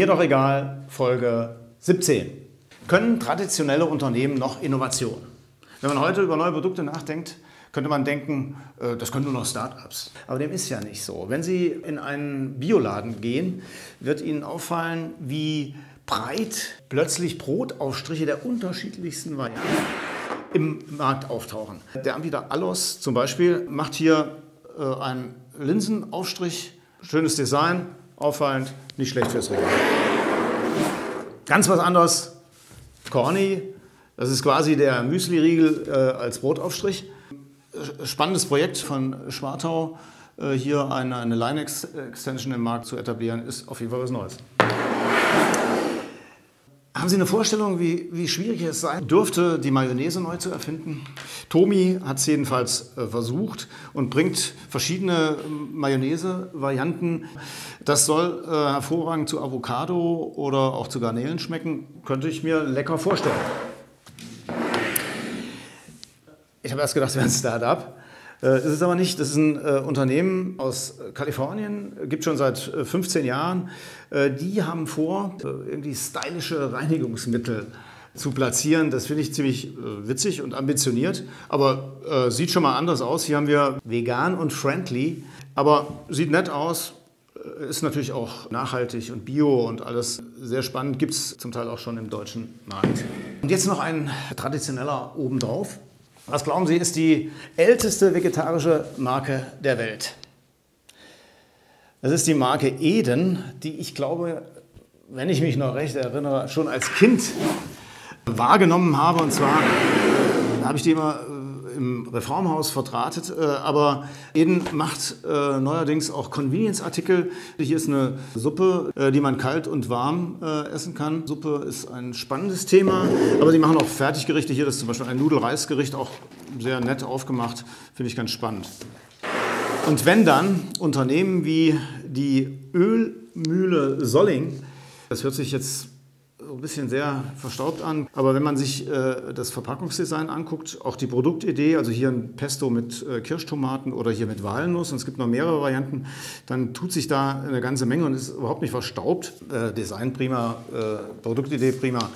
Mir doch egal, Folge 17. Können traditionelle Unternehmen noch Innovation? Wenn man heute über neue Produkte nachdenkt, könnte man denken, das können nur noch Start-ups. Aber dem ist ja nicht so. Wenn Sie in einen Bioladen gehen, wird Ihnen auffallen, wie breit plötzlich Brotaufstriche der unterschiedlichsten Varianten im Markt auftauchen. Der Anbieter Allos zum Beispiel macht hier einen Linsenaufstrich. Schönes Design, auffallend, nicht schlecht fürs Regal. Ganz was anderes, Corny. Das ist quasi der Müsli-Riegel als Brotaufstrich. Spannendes Projekt von Schwartau, hier eine Line-Extension im Markt zu etablieren, ist auf jeden Fall was Neues. Haben Sie eine Vorstellung, wie schwierig es sein dürfte, die Mayonnaise neu zu erfinden? Thomy hat es jedenfalls versucht und bringt verschiedene Mayonnaise-Varianten. Das soll hervorragend zu Avocado oder auch zu Garnelen schmecken. Könnte ich mir lecker vorstellen. Ich habe erst gedacht, es wäre ein Start-up. Es ist aber nicht. Das ist ein Unternehmen aus Kalifornien, gibt schon seit 15 Jahren. Die haben vor, irgendwie stylische Reinigungsmittel zu platzieren. Das finde ich ziemlich witzig und ambitioniert. Aber sieht schon mal anders aus. Hier haben wir vegan und friendly, aber sieht nett aus. Ist natürlich auch nachhaltig und bio und alles sehr spannend. Gibt es zum Teil auch schon im deutschen Markt. Und jetzt noch ein traditioneller obendrauf. Was glauben Sie, ist die älteste vegetarische Marke der Welt? Das ist die Marke Eden, die ich glaube, wenn ich mich noch recht erinnere, schon als Kind wahrgenommen habe. Und zwar habe ich die immer im Reformhaus verdrahtet. Aber Eden macht neuerdings auch Convenience-Artikel. Hier ist eine Suppe, die man kalt und warm essen kann. Suppe ist ein spannendes Thema, aber sie machen auch Fertiggerichte. Hier ist zum Beispiel ein Nudelreisgericht, auch sehr nett aufgemacht. Finde ich ganz spannend. Und wenn dann Unternehmen wie die Ölmühle Solling, das hört sich jetzt ein bisschen sehr verstaubt an. Aber wenn man sich das Verpackungsdesign anguckt, auch die Produktidee, also hier ein Pesto mit Kirschtomaten oder hier mit Walnuss, und es gibt noch mehrere Varianten, dann tut sich da eine ganze Menge und ist überhaupt nicht verstaubt. Design prima, Produktidee prima.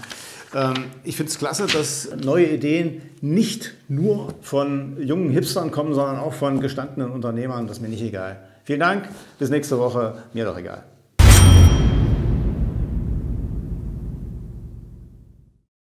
Ich finde es klasse, dass neue Ideen nicht nur von jungen Hipstern kommen, sondern auch von gestandenen Unternehmern. Das ist mir nicht egal. Vielen Dank, bis nächste Woche. Mir doch egal.